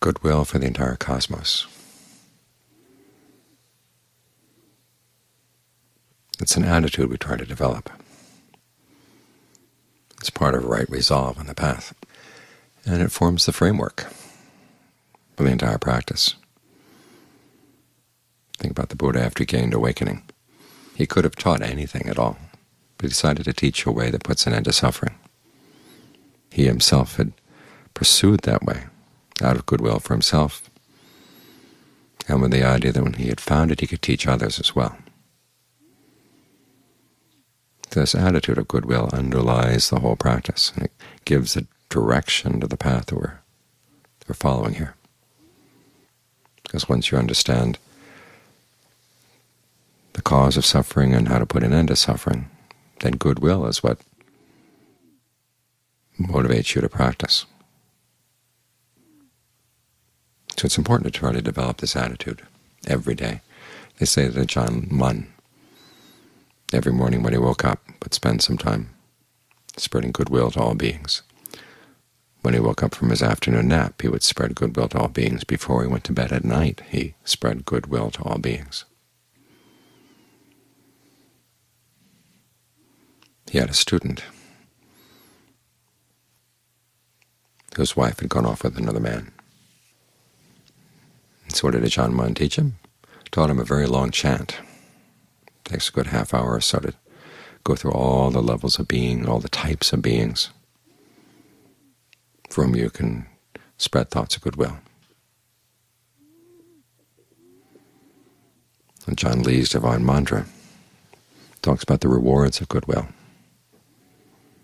goodwill for the entire cosmos. It's an attitude we try to develop. It's part of right resolve on the path, and it forms the framework for the entire practice. Think about the Buddha after he gained awakening. He could have taught anything at all, but he decided to teach a way that puts an end to suffering. He himself had pursued that way out of goodwill for himself, and with the idea that when he had found it, he could teach others as well. This attitude of goodwill underlies the whole practice, and it gives a direction to the path that we're following here. Because once you understand the cause of suffering and how to put an end to suffering, then goodwill is what motivates you to practice. So it's important to try to develop this attitude every day. They say that Ajaan Mun, every morning when he woke up, would spend some time spreading goodwill to all beings. When he woke up from his afternoon nap, he would spread goodwill to all beings. Before he went to bed at night, he spread goodwill to all beings. He had a student whose wife had gone off with another man. And so what did Ajaan Mun teach him? Taught him a very long chant. It takes a good half hour or so to go through all the levels of being, all the types of beings, for whom you can spread thoughts of goodwill. And John Lee's Divine Mantra talks about the rewards of goodwill.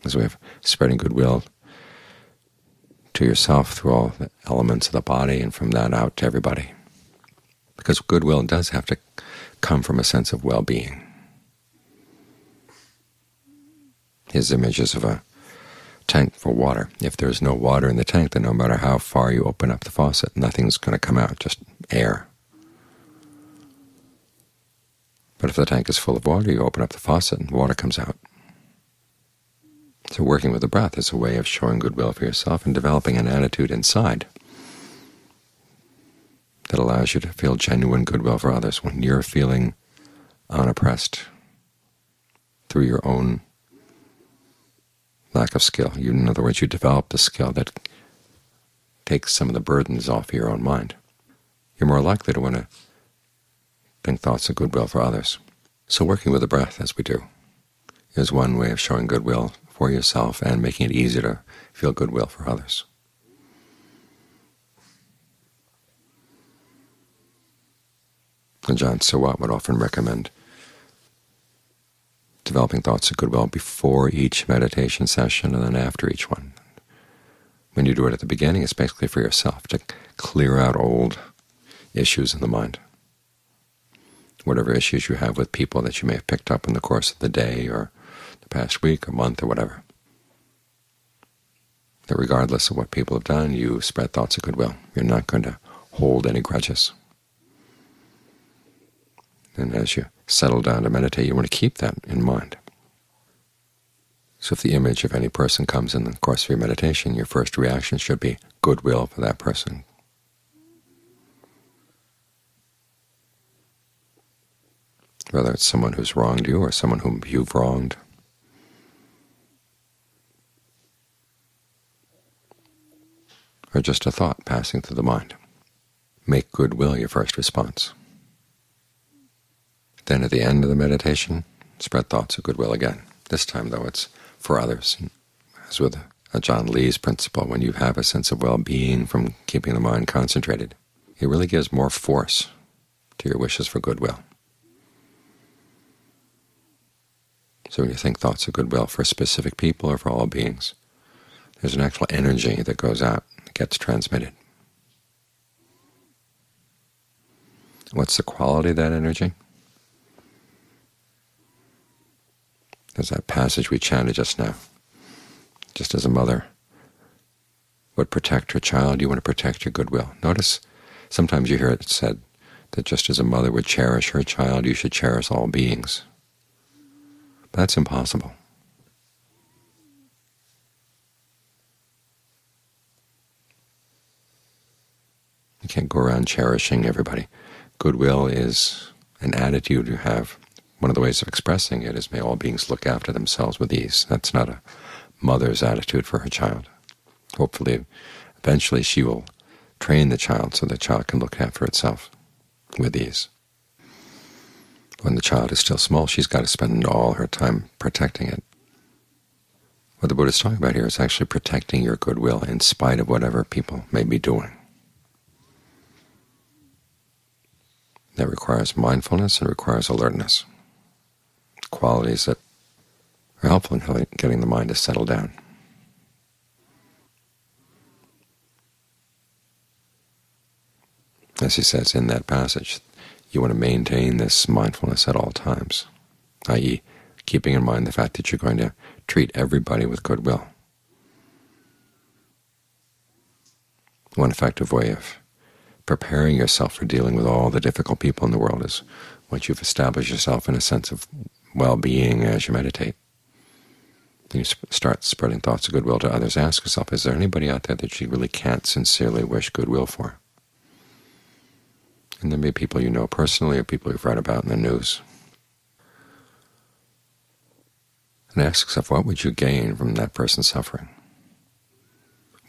As a way of spreading goodwill to yourself through all the elements of the body and from that out to everybody. Because goodwill does have to come from a sense of well-being. His image is of a tank for water. If there's no water in the tank, then no matter how far you open up the faucet, nothing's going to come out, just air. But if the tank is full of water, you open up the faucet and water comes out. So working with the breath is a way of showing goodwill for yourself and developing an attitude inside that allows you to feel genuine goodwill for others when you're feeling unoppressed through your own lack of skill. In other words, you develop the skill that takes some of the burdens off your own mind. You're more likely to want to think thoughts of goodwill for others. So working with the breath, as we do, is one way of showing goodwill for yourself and making it easier to feel goodwill for others. And John Sawat would often recommend developing thoughts of goodwill before each meditation session and then after each one. When you do it at the beginning, it's basically for yourself to clear out old issues in the mind. Whatever issues you have with people that you may have picked up in the course of the day or the past week or month or whatever. That regardless of what people have done, you spread thoughts of goodwill. You're not going to hold any grudges. And as you settle down to meditate, you want to keep that in mind. So if the image of any person comes in the course of your meditation, your first reaction should be goodwill for that person. Whether it's someone who's wronged you or someone whom you've wronged. Or just a thought passing through the mind. Make goodwill your first response. Then at the end of the meditation, spread thoughts of goodwill again. This time, though, it's for others. And as with Ajaan Lee's principle, when you have a sense of well-being from keeping the mind concentrated, it really gives more force to your wishes for goodwill. So when you think thoughts of goodwill for specific people or for all beings, there's an actual energy that goes out, that gets transmitted. What's the quality of that energy? There's that passage we chanted just now. Just as a mother would protect her child, you want to protect your goodwill. Notice sometimes you hear it said that just as a mother would cherish her child, you should cherish all beings. But that's impossible. You can't go around cherishing everybody. Goodwill is an attitude you have. One of the ways of expressing it is, may all beings look after themselves with ease. That's not a mother's attitude for her child. Hopefully, eventually she will train the child so the child can look after itself with ease. When the child is still small, she's got to spend all her time protecting it. What the Buddha is talking about here is actually protecting your goodwill in spite of whatever people may be doing. That requires mindfulness and requires alertness, qualities that are helpful in getting the mind to settle down. As he says in that passage, you want to maintain this mindfulness at all times, i.e., keeping in mind the fact that you're going to treat everybody with goodwill. One effective way of preparing yourself for dealing with all the difficult people in the world is, once you've established yourself in a sense of well-being as you meditate, then you start spreading thoughts of goodwill to others. Ask yourself, is there anybody out there that you really can't sincerely wish goodwill for? And there may be people you know personally or people you've read about in the news. And ask yourself, what would you gain from that person's suffering?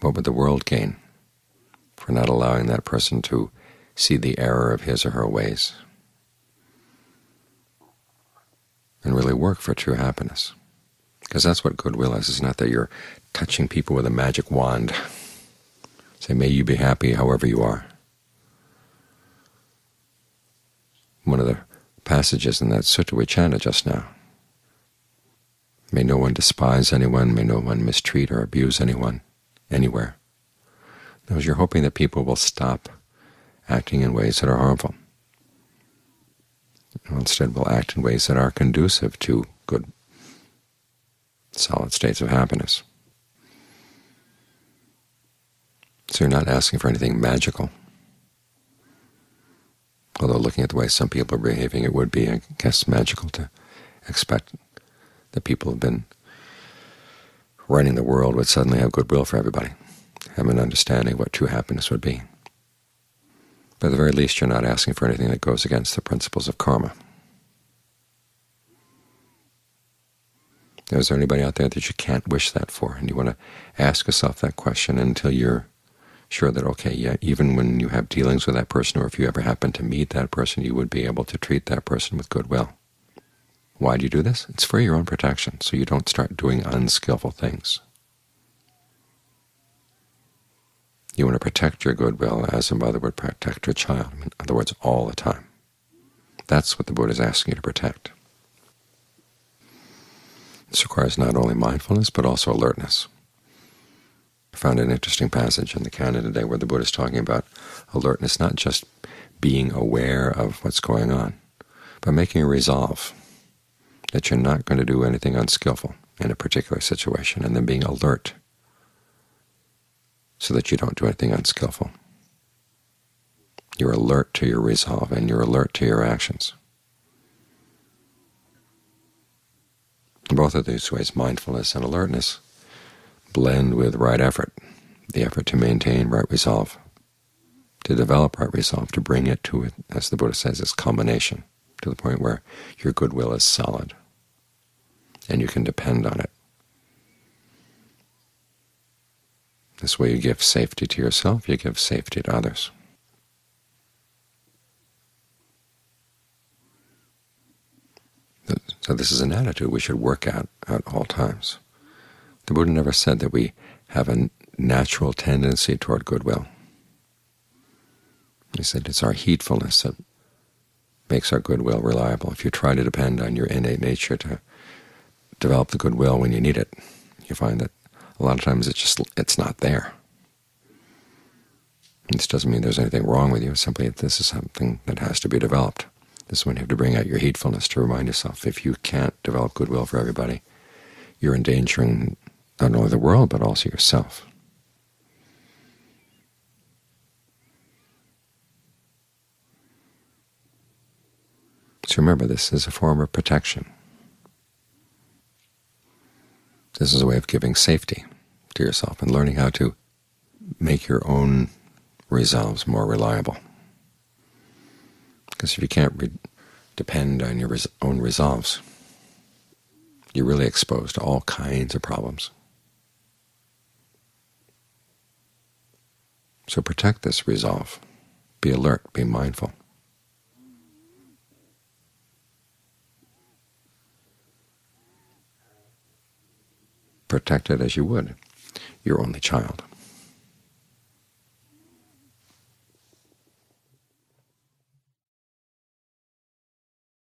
What would the world gain for not allowing that person to see the error of his or her ways and really work for true happiness? Because that's what goodwill is. It's not that you're touching people with a magic wand. Say, may you be happy however you are. One of the passages in that sutta we chanted just now. May no one despise anyone, may no one mistreat or abuse anyone, anywhere. In other words, you're hoping that people will stop acting in ways that are harmful, and instead will act in ways that are conducive to good, solid states of happiness. So you're not asking for anything magical. Although, looking at the way some people are behaving, it would be, I guess, magical to expect that people have been running the world would suddenly have goodwill for everybody, have an understanding of what true happiness would be. But at the very least, you're not asking for anything that goes against the principles of karma. Is there anybody out there that you can't wish that for? And you want to ask yourself that question until you're sure that, okay, yeah, even when you have dealings with that person, or if you ever happen to meet that person, you would be able to treat that person with goodwill. Why do you do this? It's for your own protection, so you don't start doing unskillful things. You want to protect your goodwill as a mother would protect her child, in other words, all the time. That's what the Buddha is asking you to protect. This requires not only mindfulness, but also alertness. I found an interesting passage in the Canon today where the Buddha is talking about alertness, not just being aware of what's going on, but making a resolve that you're not going to do anything unskillful in a particular situation, and then being alert so that you don't do anything unskillful. You're alert to your resolve, and you're alert to your actions. Both of these ways, mindfulness and alertness, blend with right effort, the effort to maintain right resolve, to develop right resolve, to bring it to, as the Buddha says, its culmination, to the point where your goodwill is solid and you can depend on it. This way you give safety to yourself, you give safety to others. So this is an attitude we should work at all times. The Buddha never said that we have a natural tendency toward goodwill. He said it's our heedfulness that makes our goodwill reliable. If you try to depend on your innate nature to develop the goodwill when you need it, you find that a lot of times it's not there. And this doesn't mean there's anything wrong with you. Simply, this is something that has to be developed. This is when you have to bring out your heedfulness to remind yourself, if you can't develop goodwill for everybody, you're endangering not only the world, but also yourself. So remember, this is a form of protection. This is a way of giving safety to yourself and learning how to make your own resolve's more reliable. Because if you can't depend on your own resolves, you're really exposed to all kinds of problems. So protect this resolve. Be alert, be mindful. Protect it as you would your only child.